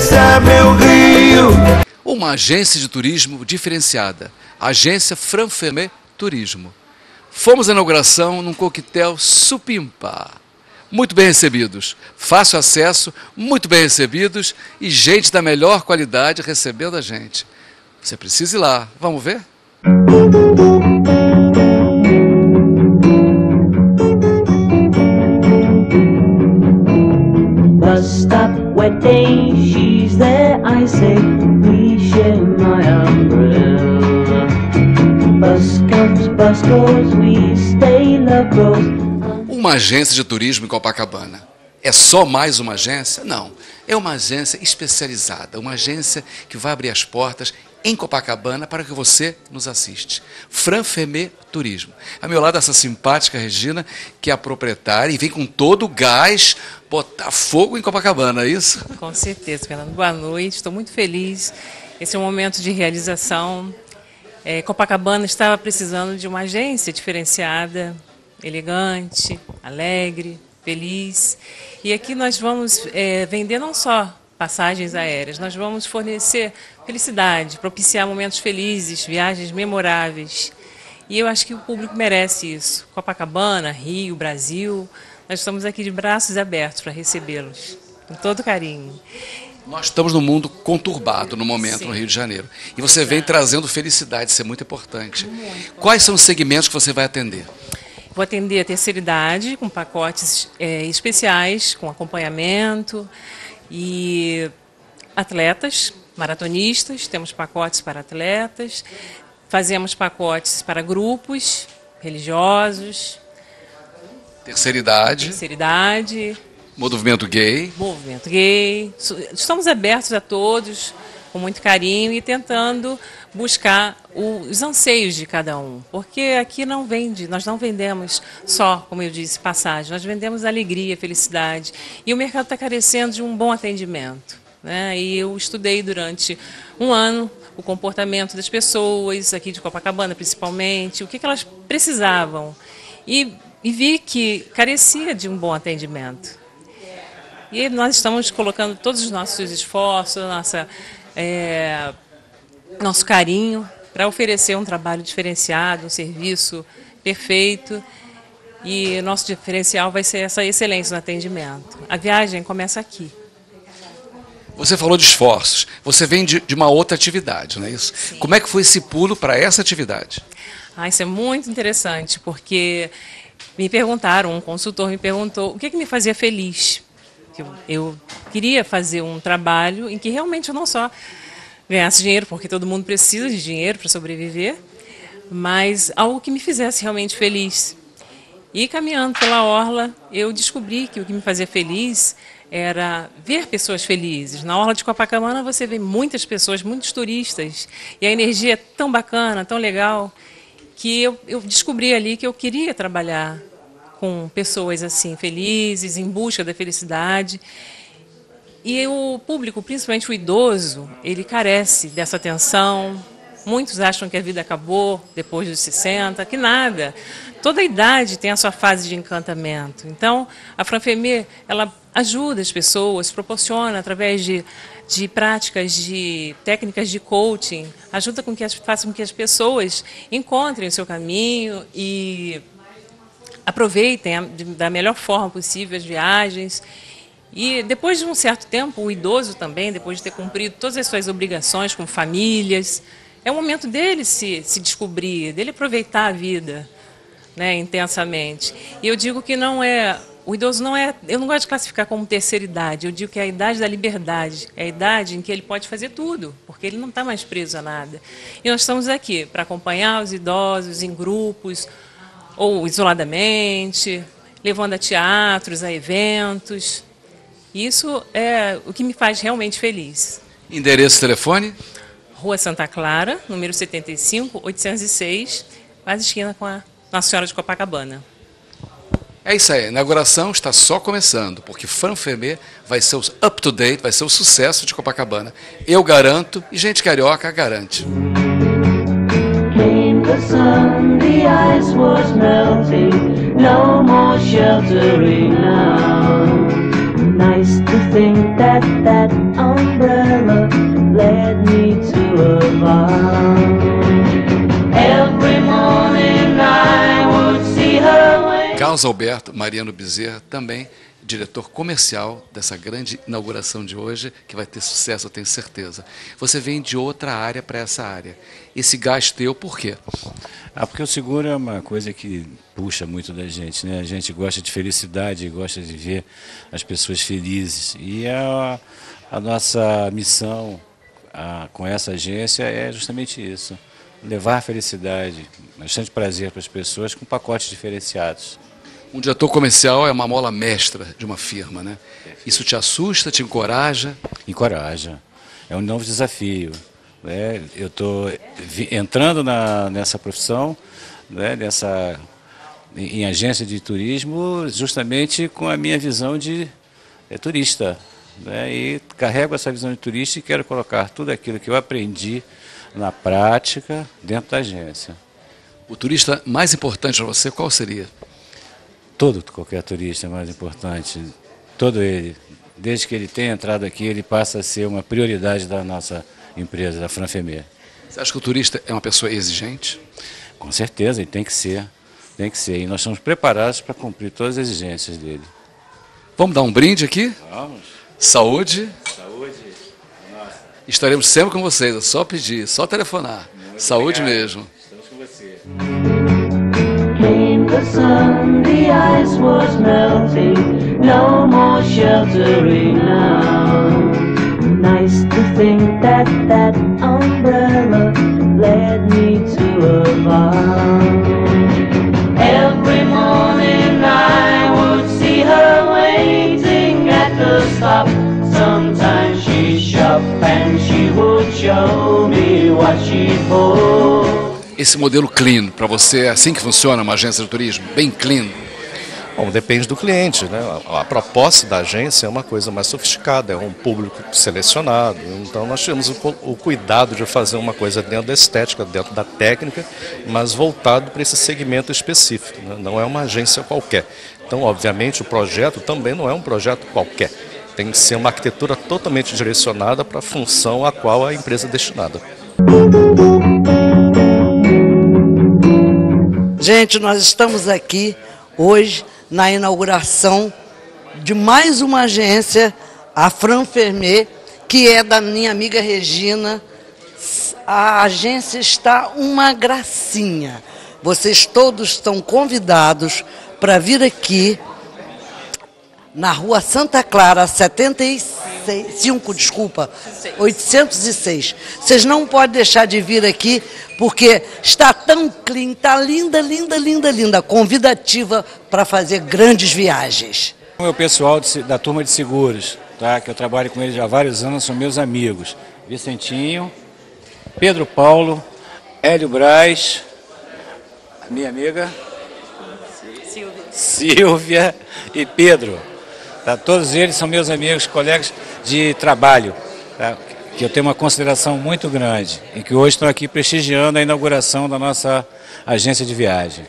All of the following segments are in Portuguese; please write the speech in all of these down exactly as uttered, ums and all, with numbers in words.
Essa, meu Rio. Uma agência de turismo diferenciada, a agência Fran-Feme Turismo. Fomos à inauguração num coquetel supimpa. Muito bem recebidos, fácil acesso, muito bem recebidos e gente da melhor qualidade recebendo a gente. Você precisa ir lá, vamos ver? Uma agência de turismo em Copacabana. É só mais uma agência? Não. É uma agência especializada, uma agência que vai abrir as portas em Copacabana para que você nos assiste. Fran-Feme Turismo. Ao meu lado, essa simpática Regina, que é a proprietária e vem com todo o gás botar fogo em Copacabana, é isso? Com certeza, Fernando. Boa noite, estou muito feliz. Esse é um momento de realização. É, Copacabana estava precisando de uma agência diferenciada, elegante, alegre, feliz. E aqui nós vamos é, vender não só passagens aéreas, nós vamos fornecer felicidade, propiciar momentos felizes, viagens memoráveis. E eu acho que o público merece isso. Copacabana, Rio, Brasil, nós estamos aqui de braços abertos para recebê-los, com todo carinho. Nós estamos num mundo conturbado no momento, sim, no Rio de Janeiro. E você vem trazendo felicidade, isso é muito importante. Muito. Quais são os segmentos que você vai atender? Vou atender a terceira idade, com pacotes é, especiais, com acompanhamento, e atletas, maratonistas, temos pacotes para atletas, fazemos pacotes para grupos religiosos. Terceira idade. Terceira idade. Movimento gay. Movimento gay. Estamos abertos a todos, com muito carinho, e tentando buscar os anseios de cada um. Porque aqui não vende, nós não vendemos só, como eu disse, passagem, nós vendemos alegria, felicidade. E o mercado está carecendo de um bom atendimento, né? E eu estudei durante um ano o comportamento das pessoas, aqui de Copacabana principalmente, o que, que elas precisavam. E, e vi que carecia de um bom atendimento. E nós estamos colocando todos os nossos esforços, nossa, é, nosso carinho para oferecer um trabalho diferenciado, um serviço perfeito. E nosso diferencial vai ser essa excelência no atendimento. A viagem começa aqui. Você falou de esforços. Você vem de, de uma outra atividade, não é isso? Sim. Como é que foi esse pulo para essa atividade? Ah, isso é muito interessante, porque me perguntaram, um consultor me perguntou o que, que me fazia feliz. Eu queria fazer um trabalho em que realmente eu não só ganhasse dinheiro, porque todo mundo precisa de dinheiro para sobreviver, mas algo que me fizesse realmente feliz. E caminhando pela orla, eu descobri que o que me fazia feliz era ver pessoas felizes. Na orla de Copacabana você vê muitas pessoas, muitos turistas, e a energia é tão bacana, tão legal, que eu, eu descobri ali que eu queria trabalhar com pessoas assim felizes, em busca da felicidade. E o público, principalmente o idoso, ele carece dessa atenção. Muitos acham que a vida acabou depois dos sessenta, que nada. Toda a idade tem a sua fase de encantamento. Então, a Fran-Feme, ela ajuda as pessoas, proporciona através de, de práticas, de técnicas de coaching, ajuda com que as, faça com que as pessoas encontrem o seu caminho e aproveitem da melhor forma possível as viagens. E depois de um certo tempo, o idoso também, depois de ter cumprido todas as suas obrigações com famílias, é o momento dele se, se descobrir, dele aproveitar a vida, né, intensamente. E eu digo que não é, o idoso não é, eu não gosto de classificar como terceira idade, eu digo que é a idade da liberdade, é a idade em que ele pode fazer tudo, porque ele não está mais preso a nada. E nós estamos aqui para acompanhar os idosos em grupos, ou isoladamente, levando a teatros, a eventos. Isso é o que me faz realmente feliz. Endereço e telefone? Rua Santa Clara, número setenta e cinco, oitocentos e seis, quase esquina com a Nossa Senhora de Copacabana. É isso aí, a inauguração está só começando, porque Fran-Feme vai ser o up-to-date, vai ser o sucesso de Copacabana. Eu garanto, e gente carioca garante. The sun, the ice was melting, no more sheltering now. nice to think that that umbrella led me to a bar. Every morning I would see her way. Carlos Alberto Mariano Bezerra, também diretor comercial dessa grande inauguração de hoje, que vai ter sucesso, eu tenho certeza. Você vem de outra área para essa área. Esse gás teu, por quê? Ah, porque o seguro é uma coisa que puxa muito da gente, né? A gente gosta de felicidade, gosta de ver as pessoas felizes. E a, a nossa missão a, com essa agência é justamente isso, levar felicidade, bastante prazer para as pessoas com pacotes diferenciados. Um diretor comercial é uma mola mestra de uma firma, né? Isso te assusta, te encoraja? Encoraja. É um novo desafio, né? Eu estou entrando na, nessa profissão, né? Nessa, em, em agência de turismo, justamente com a minha visão de é, turista, né? E carrego essa visão de turista e quero colocar tudo aquilo que eu aprendi na prática dentro da agência. O turista mais importante para você, qual seria? Todo, qualquer turista é mais importante, todo ele. Desde que ele tenha entrado aqui, ele passa a ser uma prioridade da nossa empresa, da Fran-Feme. Você acha que o turista é uma pessoa exigente? Com certeza, ele tem que ser, tem que ser. E nós estamos preparados para cumprir todas as exigências dele. Vamos dar um brinde aqui? Vamos. Saúde. Saúde. Nossa. Estaremos sempre com vocês, é só pedir, só telefonar. Muito Saúde obrigado. Mesmo. Estamos com você. The sun, the ice was melting, no more sheltering now. Nice to think that that umbrella led me to a bar. Every morning I would see her waiting at the stop. Sometimes she'd shop and she would show me what she bought. Esse modelo clean, para você, é assim que funciona uma agência de turismo? Bem clean? Bom, depende do cliente, né? A, a proposta da agência é uma coisa mais sofisticada, é um público selecionado. Então nós tivemos o, o cuidado de fazer uma coisa dentro da estética, dentro da técnica, mas voltado para esse segmento específico, né? Não é uma agência qualquer. Então, obviamente, o projeto também não é um projeto qualquer. Tem que ser uma arquitetura totalmente direcionada para a função a qual a empresa é destinada. Gente, nós estamos aqui hoje na inauguração de mais uma agência, a Fran-Feme, que é da minha amiga Regina. A agência está uma gracinha. Vocês todos estão convidados para vir aqui na Rua Santa Clara, setenta e cinco, desculpa, oitocentos e seis. Vocês não podem deixar de vir aqui, porque está tão clean, está linda, linda, linda, linda, convidativa para fazer grandes viagens. O meu pessoal de, da turma de seguros, tá, que eu trabalho com eles já há vários anos, são meus amigos. Vicentinho, Pedro Paulo, Hélio Braz, minha amiga Silvia, Silvia e Pedro. Tá? Todos eles são meus amigos, colegas de trabalho, tá? Que eu tenho uma consideração muito grande e que hoje estão aqui prestigiando a inauguração da nossa agência de viagem.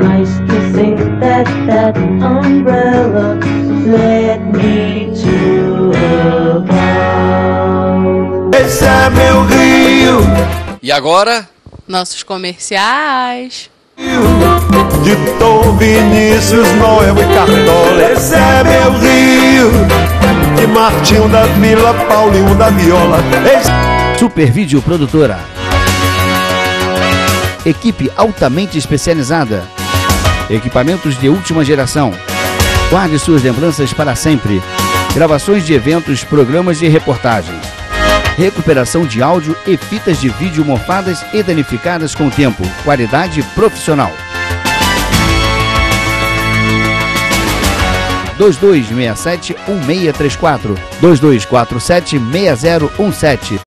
Nice to think that that umbrella led me to a bar. Esse é meu Rio. E agora? Nossos comerciais. De Tom Vinícius, Noel e Cartola. Esse é meu Rio. De Martinho da Vila, Paulinho da Viola. Esse... Super Vídeo Produtora. Equipe altamente especializada. Equipamentos de última geração. Guarde suas lembranças para sempre. Gravações de eventos, programas de reportagem. Recuperação de áudio e fitas de vídeo morfadas e danificadas com o tempo. Qualidade profissional. dois dois seis sete um seis três quatro. dois dois quatro sete seis zero um sete.